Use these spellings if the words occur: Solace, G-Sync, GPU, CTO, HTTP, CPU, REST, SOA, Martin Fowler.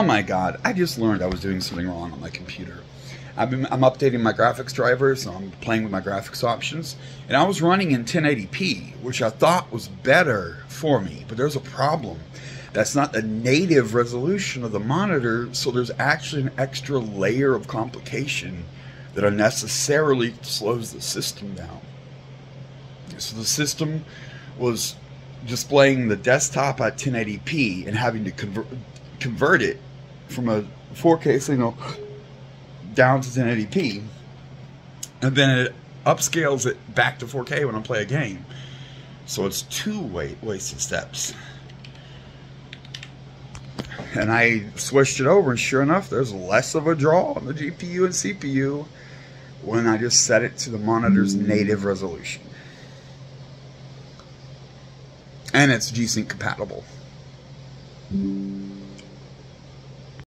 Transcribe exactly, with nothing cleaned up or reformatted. Oh my god, I just learned I was doing something wrong on my computer. I've been, I'm updating my graphics driver, so I'm playing with my graphics options. And I was running in ten eighty p, which I thought was better for me. But there's a problem. That's not the native resolution of the monitor, so there's actually an extra layer of complication that unnecessarily slows the system down. So the system was displaying the desktop at ten eighty p and having to convert, convert it from a four K signal down to ten eighty p, and then it upscales it back to four K when I play a game. So it's two wa wasted steps. And I switched it over, and sure enough, there's less of a draw on the G P U and C P U when I just set it to the monitor's native resolution. And it's G-Sync compatible.